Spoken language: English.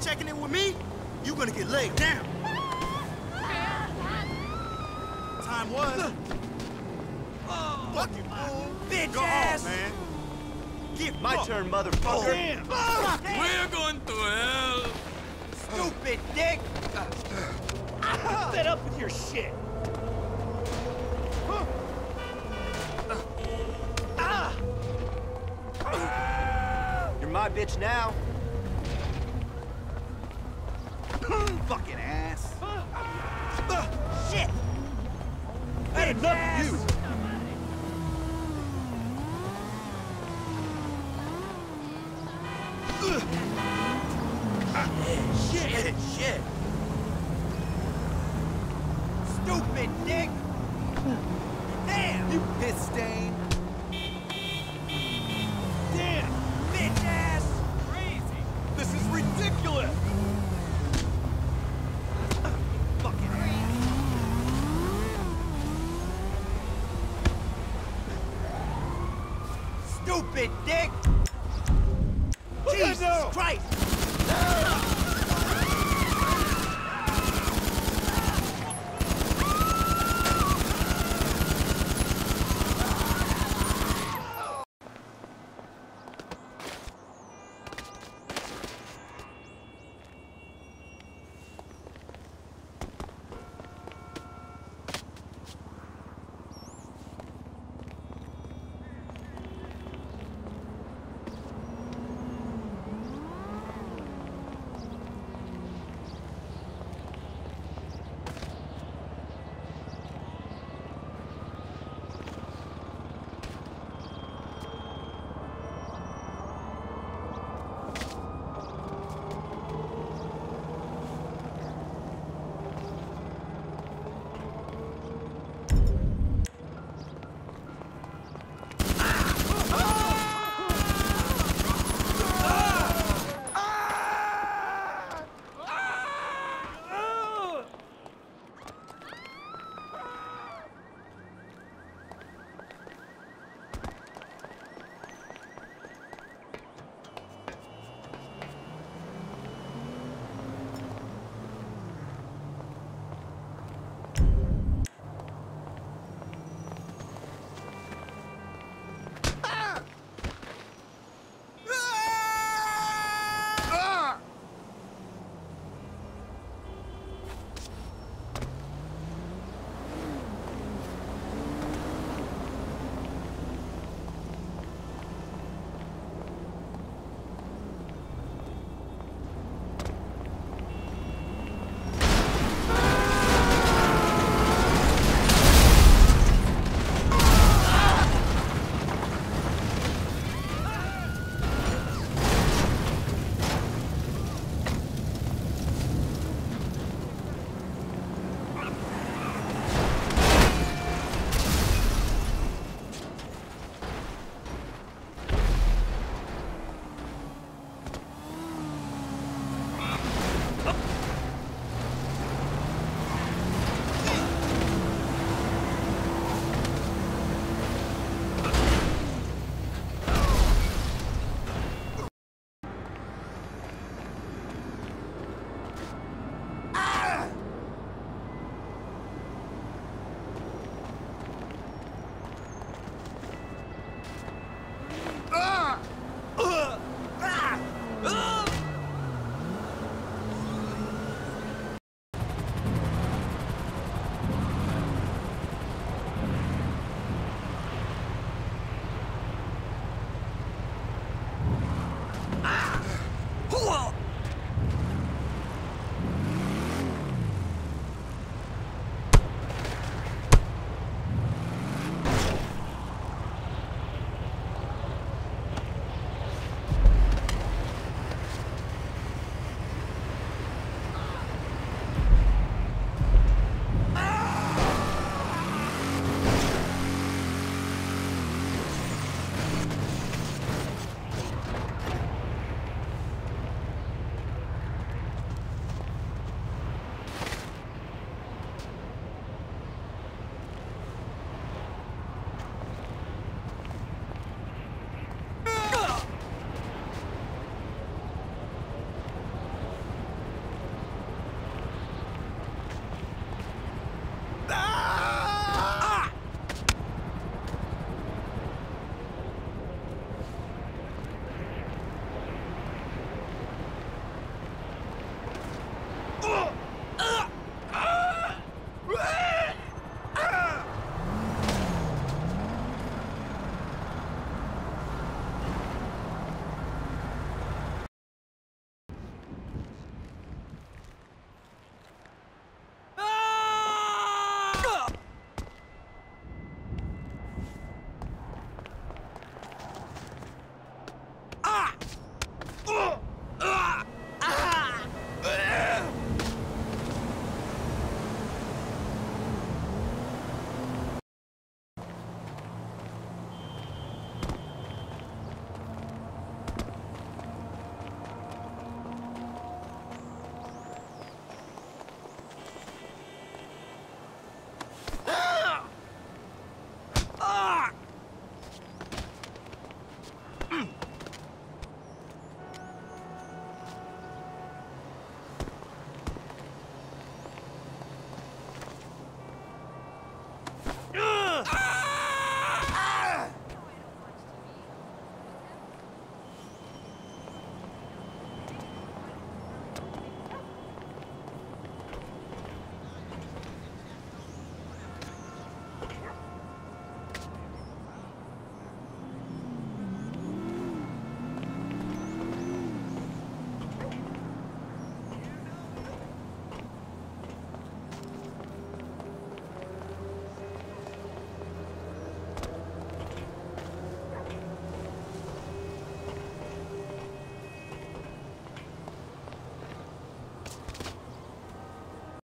Checking in with me, you're gonna get laid down. Time was. Oh, fucking bitch ass. Man. Get my turn, motherfucker. Oh, we're going to hell. Stupid dick. I'm fed up with your shit. You're my bitch now. Fucking ass. Shit! I had enough of you! Shit! Shit! Stupid dick! Damn! You piss stain! Damn! Bitch ass! Crazy! This is ridiculous! Stupid dick! Jesus Christ!